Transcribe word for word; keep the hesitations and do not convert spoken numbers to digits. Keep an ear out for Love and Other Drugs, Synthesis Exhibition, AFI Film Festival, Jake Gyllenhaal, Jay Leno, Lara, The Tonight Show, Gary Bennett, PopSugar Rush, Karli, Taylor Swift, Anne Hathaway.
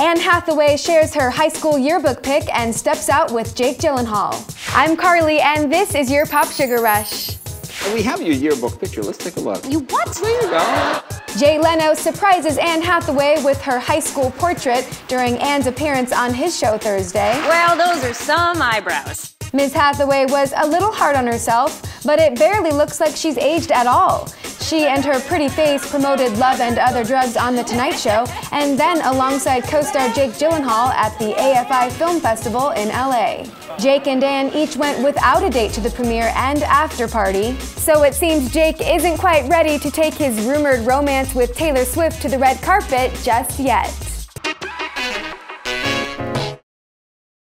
Anne Hathaway shares her high school yearbook pic and steps out with Jake Gyllenhaal. I'm Karli, and this is your Pop Sugar Rush. We have your yearbook picture. Let's take a look. You what? There you go. Jay Leno surprises Anne Hathaway with her high school portrait during Anne's appearance on his show Thursday. Well, those are some eyebrows. Miz Hathaway was a little hard on herself, but it barely looks like she's aged at all. She and her pretty face promoted Love and Other Drugs on The Tonight Show, and then alongside co-star Jake Gyllenhaal at the A F I Film Festival in L A. Jake and Anne each went without a date to the premiere and after party, so it seems Jake isn't quite ready to take his rumored romance with Taylor Swift to the red carpet just yet.